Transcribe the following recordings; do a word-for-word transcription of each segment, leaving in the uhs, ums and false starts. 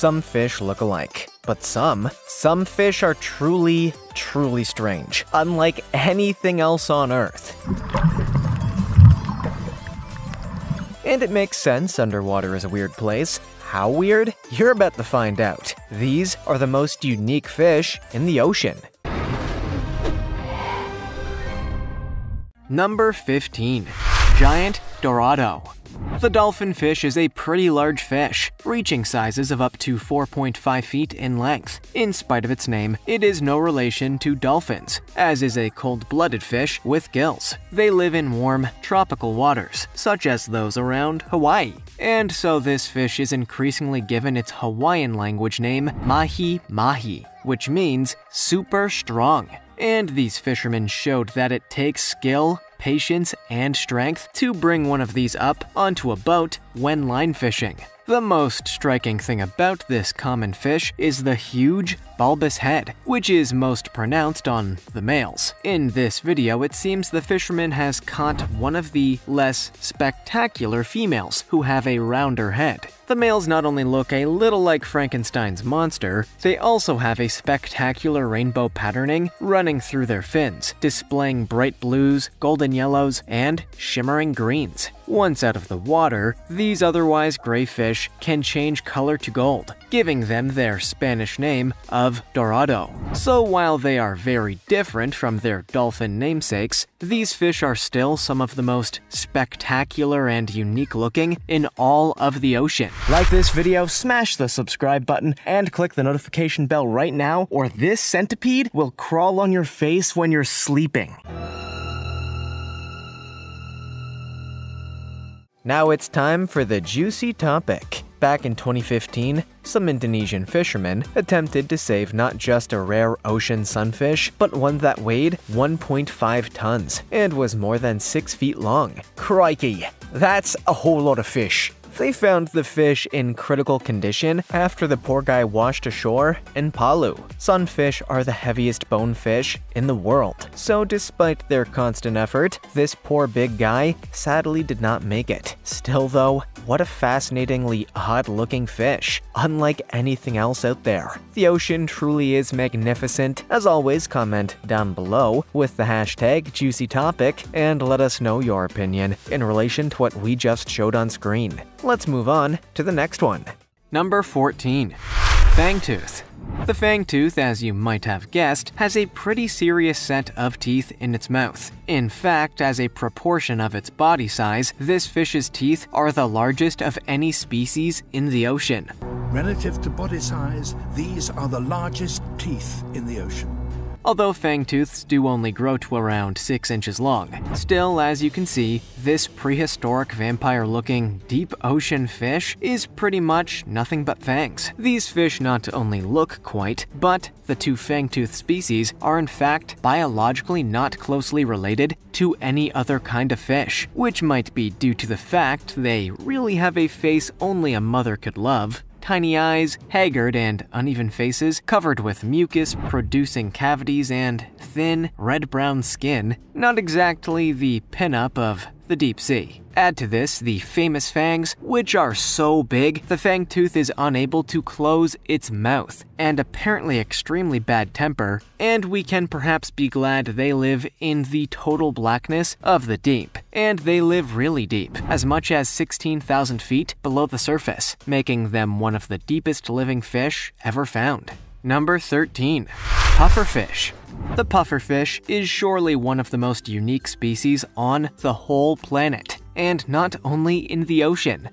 some fish look alike. But some, some fish are truly, truly strange, unlike anything else on Earth. And it makes sense underwater is a weird place. How weird? You're about to find out. These are the most unique fish in the ocean. Number fifteen. Giant Dorado. The dolphin fish is a pretty large fish, reaching sizes of up to four point five feet in length. In spite of its name, it is no relation to dolphins, as is a cold-blooded fish with gills. They live in warm, tropical waters, such as those around Hawaii. And so this fish is increasingly given its Hawaiian language name Mahi Mahi, which means super strong. And these fishermen showed that it takes skill, patience, and strength to bring one of these up onto a boat when line fishing. The most striking thing about this common fish is the huge, bulbous head, which is most pronounced on the males. In this video, it seems the fisherman has caught one of the less spectacular females who have a rounder head. The males not only look a little like Frankenstein's monster, they also have a spectacular rainbow patterning running through their fins, displaying bright blues, golden yellows, and shimmering greens. Once out of the water, these otherwise gray fish can change color to gold, giving them their Spanish name of Dorado. So while they are very different from their dolphin namesakes, these fish are still some of the most spectacular and unique looking in all of the ocean. Like this video, smash the subscribe button and click the notification bell right now, or this centipede will crawl on your face when you're sleeping. Now it's time for the juicy topic. Back in twenty fifteen, some Indonesian fishermen attempted to save not just a rare ocean sunfish, but one that weighed one point five tons and was more than six feet long. Crikey, that's a whole lot of fish. They found the fish in critical condition after the poor guy washed ashore in Palu. Sunfish are the heaviest bone fish in the world, so despite their constant effort, this poor big guy sadly did not make it. Still though, what a fascinatingly odd-looking fish, unlike anything else out there. The ocean truly is magnificent. As always, comment down below with the hashtag JuicyTopic and let us know your opinion in relation to what we just showed on screen. Let's move on to the next one. Number fourteen. Fangtooth. The fangtooth, as you might have guessed, has a pretty serious set of teeth in its mouth. In fact, as a proportion of its body size, this fish's teeth are the largest of any species in the ocean. Relative to body size, these are the largest teeth in the ocean. Although fangtooths do only grow to around six inches long. Still, as you can see, this prehistoric vampire-looking deep ocean fish is pretty much nothing but fangs. These fish not only look quite, but the two fangtooth species are in fact biologically not closely related to any other kind of fish, which might be due to the fact they really have a face only a mother could love. Tiny eyes, haggard and uneven faces, covered with mucus, producing cavities, and thin, red-brown skin, not exactly the pinup of the deep sea. Add to this the famous fangs, which are so big, the fangtooth is unable to close its mouth, and apparently extremely bad temper, and we can perhaps be glad they live in the total blackness of the deep. And they live really deep, as much as sixteen thousand feet below the surface, making them one of the deepest living fish ever found. Number thirteen. Pufferfish. The pufferfish is surely one of the most unique species on the whole planet, and not only in the ocean.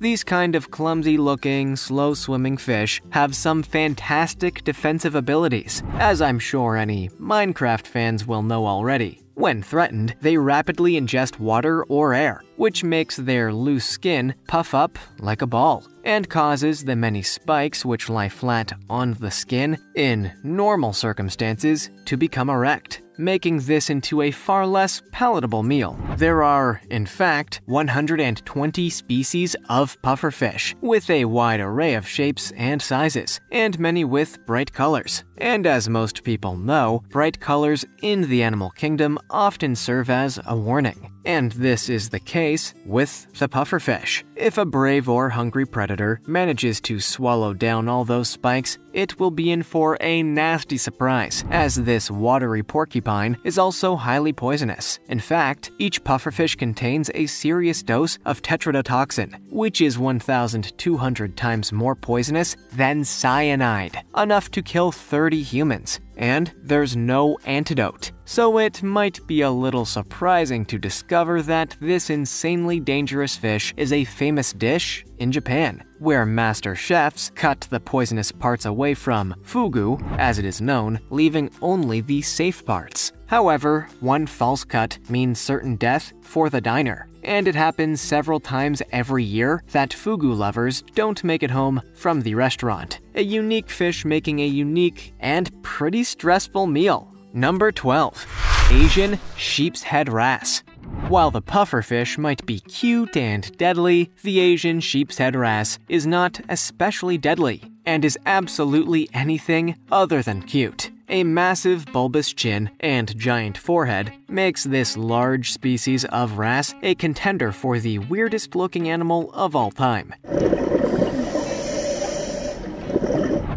These kind of clumsy-looking, slow-swimming fish have some fantastic defensive abilities, as I'm sure any Minecraft fans will know already. When threatened, they rapidly ingest water or air, which makes their loose skin puff up like a ball, and causes the many spikes which lie flat on the skin in normal circumstances to become erect, making this into a far less palatable meal. There are, in fact, one hundred twenty species of pufferfish, with a wide array of shapes and sizes, and many with bright colors. And as most people know, bright colors in the animal kingdom often serve as a warning. And this is the case with the pufferfish. If a brave or hungry predator manages to swallow down all those spikes, it will be in for a nasty surprise, as this watery porcupine is also highly poisonous. In fact, each pufferfish contains a serious dose of tetrodotoxin, which is one thousand two hundred times more poisonous than cyanide, enough to kill thirty humans. And there's no antidote. So it might be a little surprising to discover that this insanely dangerous fish is a famous dish in Japan, where master chefs cut the poisonous parts away from fugu, as it is known, leaving only the safe parts. However, one false cut means certain death for the diner. And it happens several times every year that fugu lovers don't make it home from the restaurant. A unique fish making a unique and pretty stressful meal. Number twelve. Asian Sheep's Head Wrass. While the pufferfish might be cute and deadly, the Asian sheep's head wrass is not especially deadly and is absolutely anything other than cute. A massive bulbous chin and giant forehead makes this large species of wrasse a contender for the weirdest looking animal of all time.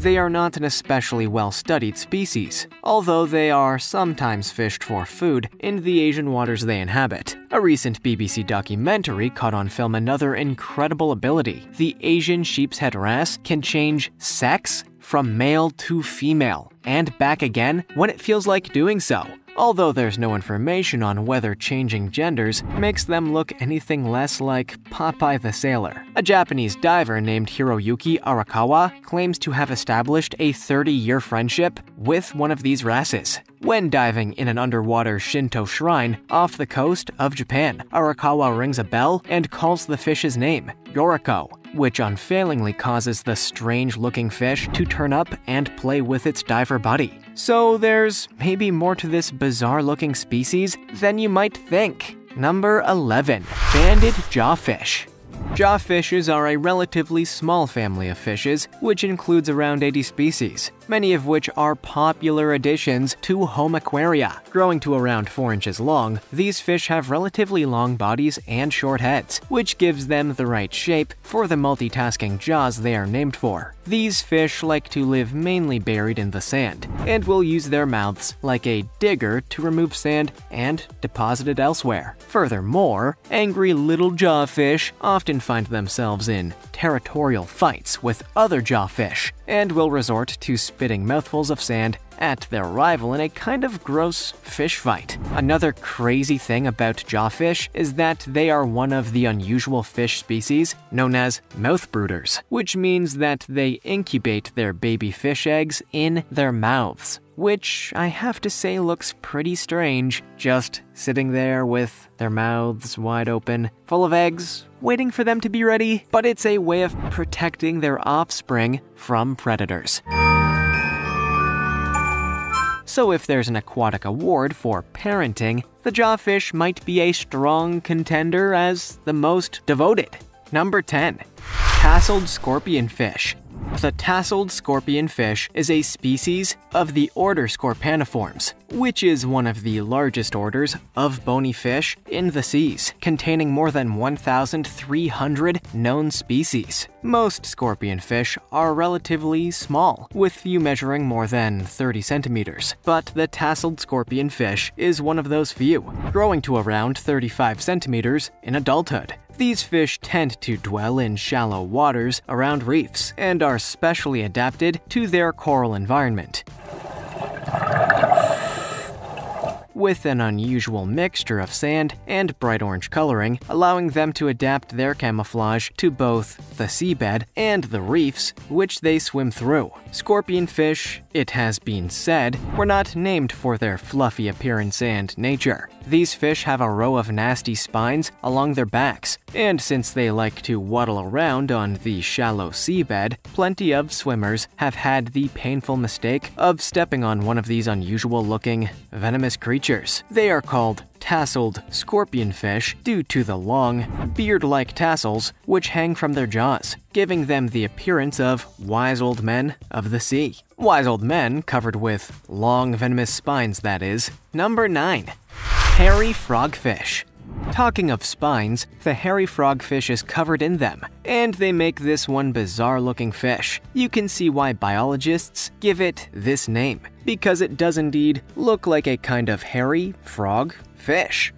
They are not an especially well-studied species, although they are sometimes fished for food in the Asian waters they inhabit. A recent B B C documentary caught on film another incredible ability. The Asian sheep's head wrasse can change sex from male to female, and back again when it feels like doing so. Although there's no information on whether changing genders makes them look anything less like Popeye the Sailor. A Japanese diver named Hiroyuki Arakawa claims to have established a thirty-year friendship with one of these wrasses. When diving in an underwater Shinto shrine off the coast of Japan, Arakawa rings a bell and calls the fish's name, Yoriko, which unfailingly causes the strange-looking fish to turn up and play with its diver buddy. So there's maybe more to this bizarre-looking species than you might think. Number eleven. Banded Jawfish. Jawfishes are a relatively small family of fishes, which includes around eighty species, many of which are popular additions to home aquaria. Growing to around four inches long, these fish have relatively long bodies and short heads, which gives them the right shape for the multitasking jaws they are named for. These fish like to live mainly buried in the sand, and will use their mouths like a digger to remove sand and deposit it elsewhere. Furthermore, angry little jawfish often find themselves in territorial fights with other jawfish, and will resort to spitting mouthfuls of sand at their rival in a kind of gross fish fight. Another crazy thing about jawfish is that they are one of the unusual fish species known as mouthbrooders, which means that they incubate their baby fish eggs in their mouths, which I have to say looks pretty strange, just sitting there with their mouths wide open, full of eggs, waiting for them to be ready. But it's a way of protecting their offspring from predators. So if there's an aquatic award for parenting, the jawfish might be a strong contender as the most devoted. Number ten. Tasseled Scorpion Fish. The tasseled scorpion fish is a species of the order Scorpaeniformes, which is one of the largest orders of bony fish in the seas, containing more than one thousand three hundred known species. Most scorpion fish are relatively small, with few measuring more than thirty centimeters, but the tasseled scorpion fish is one of those few, growing to around thirty-five centimeters in adulthood. These fish tend to dwell in shallow waters around reefs and are specially adapted to their coral environment. With an unusual mixture of sand and bright orange coloring, allowing them to adapt their camouflage to both the seabed and the reefs which they swim through. Scorpionfish, it has been said, were not named for their fluffy appearance and nature. These fish have a row of nasty spines along their backs, and since they like to waddle around on the shallow seabed, plenty of swimmers have had the painful mistake of stepping on one of these unusual-looking, venomous creatures. They are called tasseled scorpionfish due to the long, beard-like tassels which hang from their jaws, giving them the appearance of wise old men of the sea. Wise old men covered with long, venomous spines, that is. Number nine. Hairy Frogfish. Talking of spines, the hairy frogfish is covered in them, and they make this one bizarre-looking fish. You can see why biologists give it this name, because it does indeed look like a kind of hairy frog fish.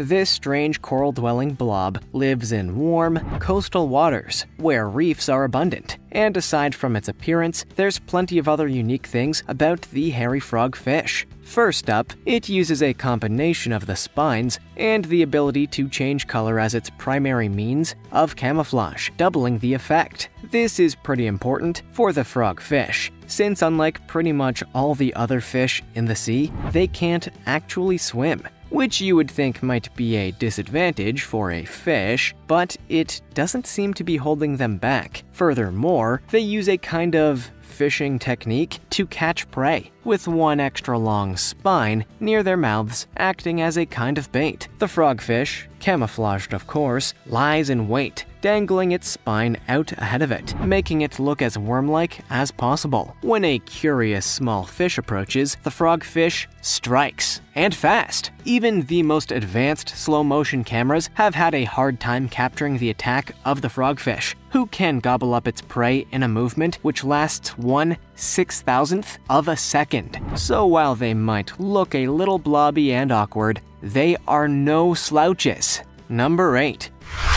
This strange coral-dwelling blob lives in warm, coastal waters where reefs are abundant. And aside from its appearance, there's plenty of other unique things about the hairy frogfish. First up, it uses a combination of the spines and the ability to change color as its primary means of camouflage, doubling the effect. This is pretty important for the frogfish, since unlike pretty much all the other fish in the sea, they can't actually swim, which you would think might be a disadvantage for a fish, but it doesn't seem to be holding them back. Furthermore, they use a kind of fishing technique to catch prey, with one extra long spine near their mouths acting as a kind of bait. The frogfish, camouflaged of course, lies in wait, dangling its spine out ahead of it, making it look as worm-like as possible. When a curious small fish approaches, the frogfish strikes, and fast. Even the most advanced slow-motion cameras have had a hard time capturing the attack of the frogfish, who can gobble up its prey in a movement which lasts one six thousandth of a second. So while they might look a little blobby and awkward, they are no slouches. Number eight.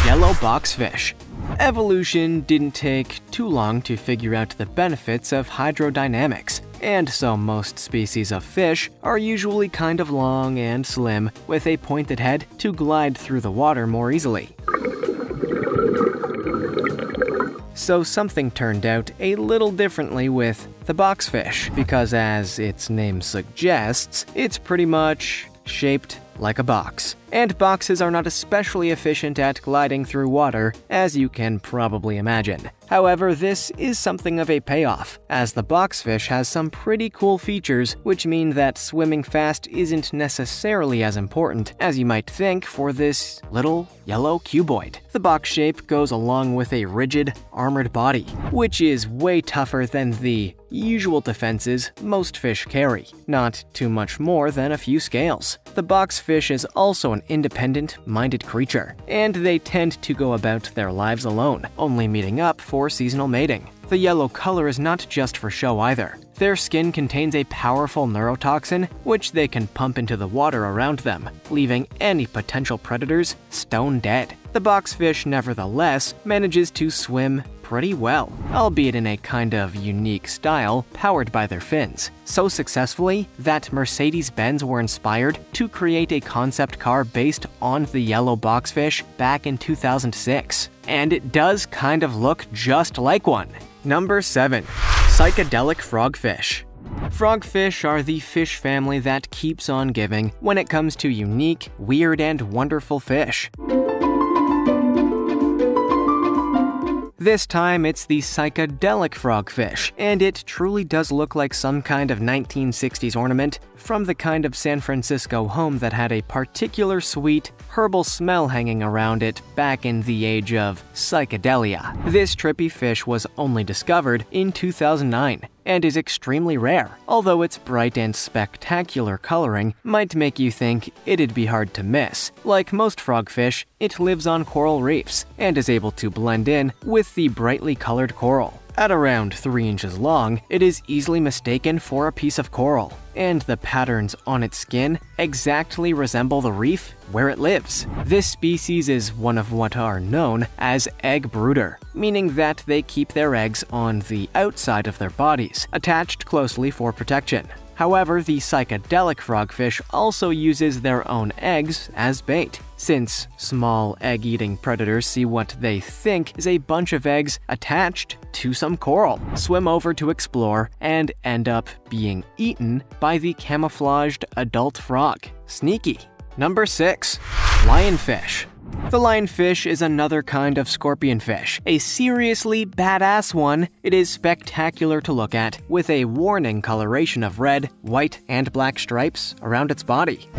Yellow Box Fish. Evolution didn't take too long to figure out the benefits of hydrodynamics, and so most species of fish are usually kind of long and slim, with a pointed head to glide through the water more easily. So something turned out a little differently with the boxfish, because as its name suggests, it's pretty much shaped like a box. And boxes are not especially efficient at gliding through water, as you can probably imagine. However, this is something of a payoff, as the boxfish has some pretty cool features, which mean that swimming fast isn't necessarily as important as you might think for this little yellow cuboid. The box shape goes along with a rigid, armored body, which is way tougher than the usual defenses most fish carry, not too much more than a few scales. The boxfish is also an independent-minded creature, and they tend to go about their lives alone, only meeting up for seasonal mating. The yellow color is not just for show either. Their skin contains a powerful neurotoxin, which they can pump into the water around them, leaving any potential predators stone dead. The boxfish, nevertheless, manages to swim pretty well, albeit in a kind of unique style powered by their fins, so successfully that Mercedes-Benz were inspired to create a concept car based on the yellow boxfish back in two thousand six. And it does kind of look just like one. Number seven. Psychedelic Frogfish. Frogfish are the fish family that keeps on giving when it comes to unique, weird, and wonderful fish. This time, it's the psychedelic frogfish, and it truly does look like some kind of nineteen sixties ornament from the kind of San Francisco home that had a particular sweet, herbal smell hanging around it back in the age of psychedelia. This trippy fish was only discovered in two thousand nine and is extremely rare, although its bright and spectacular coloring might make you think it'd be hard to miss. Like most frogfish, it lives on coral reefs and is able to blend in with the brightly colored coral. At around three inches long, it is easily mistaken for a piece of coral, and the patterns on its skin exactly resemble the reef where it lives. This species is one of what are known as egg brooder, meaning that they keep their eggs on the outside of their bodies, attached closely for protection. However, the psychedelic frogfish also uses their own eggs as bait, since small egg-eating predators see what they think is a bunch of eggs attached to some coral, swim over to explore, and end up being eaten by the camouflaged adult frog. Sneaky. Number six. Lionfish. The lionfish is another kind of scorpionfish, a seriously badass one. It is spectacular to look at, with a warning coloration of red, white, and black stripes around its body.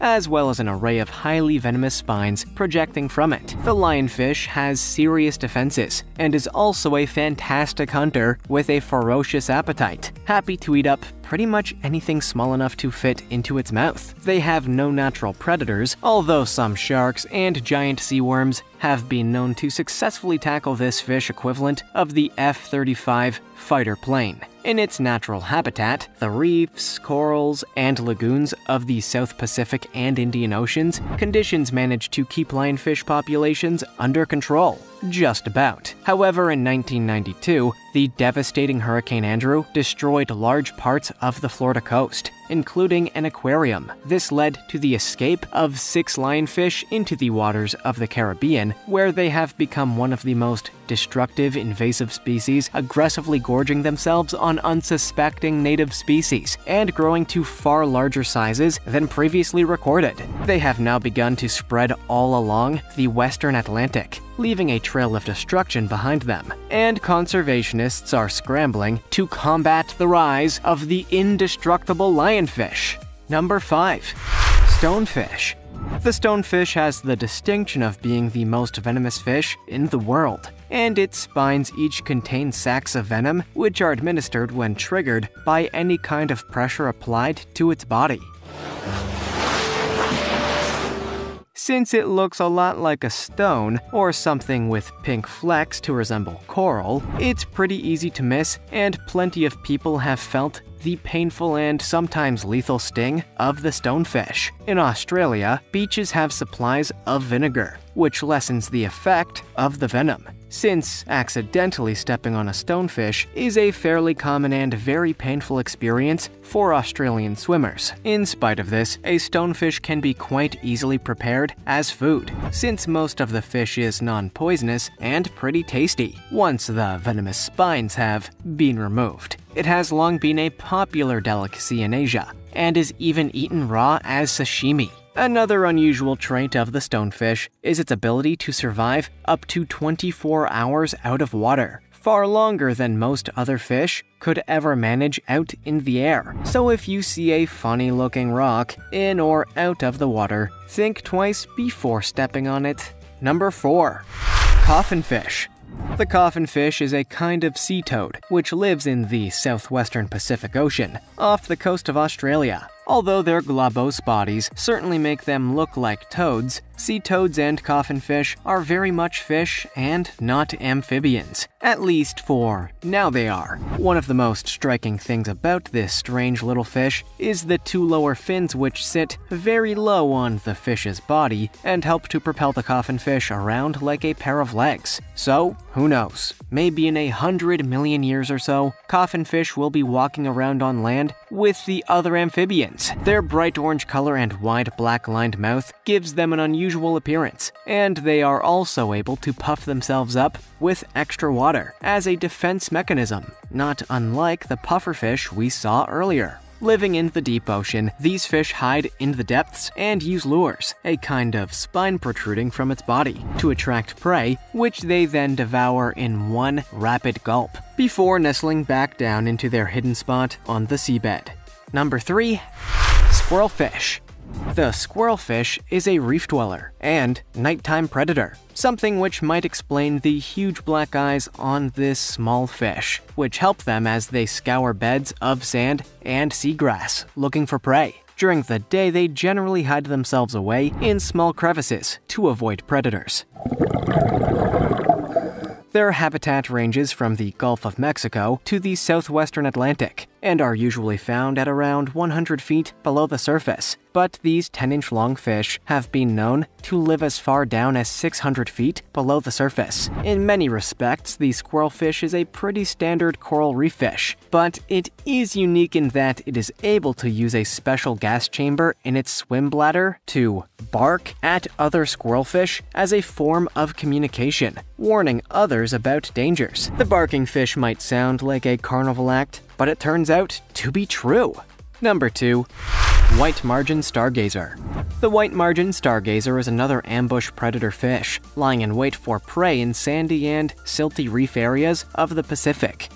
as well as an array of highly venomous spines projecting from it. The lionfish has serious defenses and is also a fantastic hunter with a ferocious appetite, happy to eat up pretty much anything small enough to fit into its mouth. They have no natural predators, although some sharks and giant sea worms have been known to successfully tackle this fish equivalent of the F thirty-five fighter plane. In its natural habitat, the reefs, corals, and lagoons of the South Pacific and Indian Oceans, conditions manage to keep lionfish populations under control. Just about. However, in nineteen ninety-two, the devastating Hurricane Andrew destroyed large parts of the Florida coast, including an aquarium. This led to the escape of six lionfish into the waters of the Caribbean, where they have become one of the most destructive invasive species, aggressively gorging themselves on unsuspecting native species and growing to far larger sizes than previously recorded. They have now begun to spread all along the western Atlantic, leaving a trail of destruction behind them. And conservationists are scrambling to combat the rise of the indestructible lionfish. Number five. Stonefish. The stonefish has the distinction of being the most venomous fish in the world, and its spines each contain sacs of venom, which are administered when triggered by any kind of pressure applied to its body. Since it looks a lot like a stone or something with pink flecks to resemble coral, it's pretty easy to miss, and plenty of people have felt the painful and sometimes lethal sting of the stonefish. In Australia, beaches have supplies of vinegar, which lessens the effect of the venom, since accidentally stepping on a stonefish is a fairly common and very painful experience for Australian swimmers. In spite of this, a stonefish can be quite easily prepared as food, since most of the fish is non-poisonous and pretty tasty, once the venomous spines have been removed. It has long been a popular delicacy in Asia, and is even eaten raw as sashimi. Another unusual trait of the stonefish is its ability to survive up to twenty-four hours out of water, far longer than most other fish could ever manage out in the air. So if you see a funny-looking rock in or out of the water, think twice before stepping on it. Number four. Coffinfish. The coffinfish is a kind of sea toad which lives in the southwestern Pacific Ocean, off the coast of Australia. Although their globose bodies certainly make them look like toads, sea toads and coffinfish are very much fish and not amphibians. At least for now they are. One of the most striking things about this strange little fish is the two lower fins, which sit very low on the fish's body and help to propel the coffinfish around like a pair of legs. So, who knows? Maybe in a hundred million years or so, coffinfish will be walking around on land with the other amphibians. Their bright orange color and wide black-lined mouth gives them an unusual appearance, and they are also able to puff themselves up with extra water as a defense mechanism, not unlike the pufferfish we saw earlier. Living in the deep ocean, these fish hide in the depths and use lures, a kind of spine protruding from its body, to attract prey, which they then devour in one rapid gulp, before nestling back down into their hidden spot on the seabed. Number three. Squirrelfish. The squirrelfish is a reef dweller and nighttime predator, something which might explain the huge black eyes on this small fish, which help them as they scour beds of sand and seagrass looking for prey. During the day, they generally hide themselves away in small crevices to avoid predators. Their habitat ranges from the Gulf of Mexico to the southwestern Atlantic, and are usually found at around one hundred feet below the surface. But these ten-inch long fish have been known to live as far down as six hundred feet below the surface. In many respects, the squirrelfish is a pretty standard coral reef fish, but it is unique in that it is able to use a special gas chamber in its swim bladder to bark at other squirrelfish as a form of communication, warning others about dangers. The barking fish might sound like a carnival act, but it turns out to be true. Number two. White Margin Stargazer. The White Margin Stargazer is another ambush predator fish, lying in wait for prey in sandy and silty reef areas of the Pacific.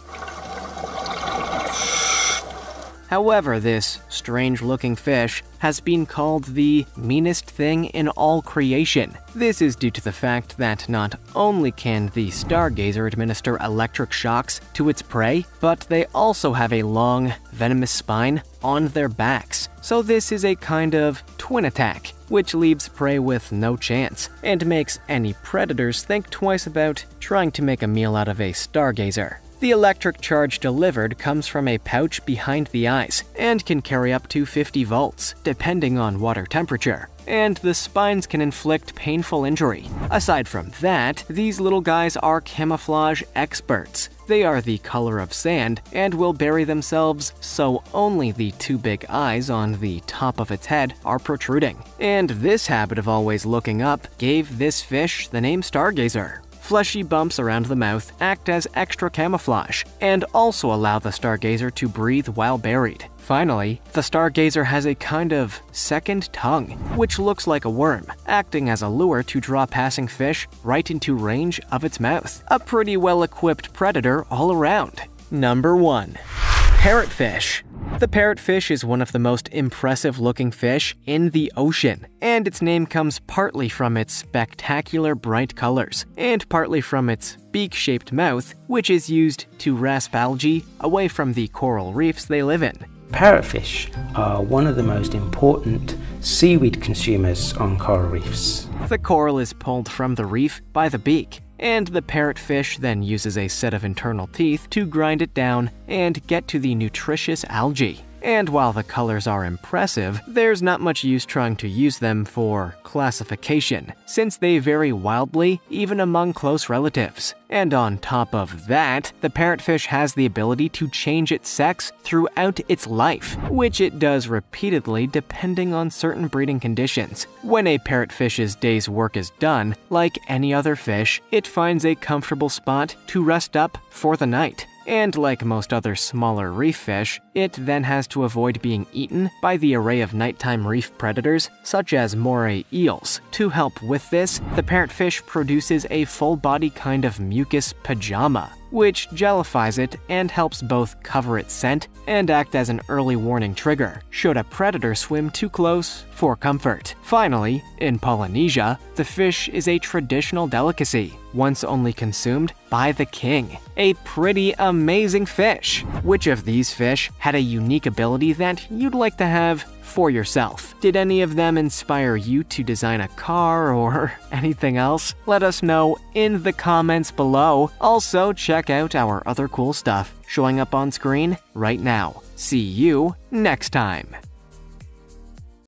However, this strange-looking fish has been called the meanest thing in all creation. This is due to the fact that not only can the stargazer administer electric shocks to its prey, but they also have a long, venomous spine on their backs. So this is a kind of twin attack, which leaves prey with no chance, and makes any predators think twice about trying to make a meal out of a stargazer. The electric charge delivered comes from a pouch behind the eyes and can carry up to fifty volts, depending on water temperature. And the spines can inflict painful injury. Aside from that, these little guys are camouflage experts. They are the color of sand and will bury themselves so only the two big eyes on the top of its head are protruding. And this habit of always looking up gave this fish the name stargazer. Fleshy bumps around the mouth act as extra camouflage and also allow the stargazer to breathe while buried. Finally, the stargazer has a kind of second tongue, which looks like a worm, acting as a lure to draw passing fish right into range of its mouth. A pretty well-equipped predator all around. Number one. Parrotfish. The parrotfish is one of the most impressive-looking fish in the ocean, and its name comes partly from its spectacular bright colors and partly from its beak-shaped mouth, which is used to rasp algae away from the coral reefs they live in. Parrotfish are one of the most important seaweed consumers on coral reefs. The coral is pulled from the reef by the beak, and the parrotfish then uses a set of internal teeth to grind it down and get to the nutritious algae. And while the colors are impressive, there's not much use trying to use them for classification, since they vary wildly even among close relatives. And on top of that, the parrotfish has the ability to change its sex throughout its life, which it does repeatedly depending on certain breeding conditions. When a parrotfish's day's work is done, like any other fish, it finds a comfortable spot to rest up for the night. And like most other smaller reef fish, it then has to avoid being eaten by the array of nighttime reef predators, such as moray eels. To help with this, the parrotfish produces a full-body kind of mucus pajama, which jellifies it and helps both cover its scent and act as an early warning trigger, should a predator swim too close for comfort. Finally, in Polynesia, the fish is a traditional delicacy, once only consumed by the king. A pretty amazing fish! Which of these fish had a unique ability that you'd like to have for yourself? Did any of them inspire you to design a car or anything else? Let us know in the comments below. Also, check out our other cool stuff showing up on screen right now. See you next time!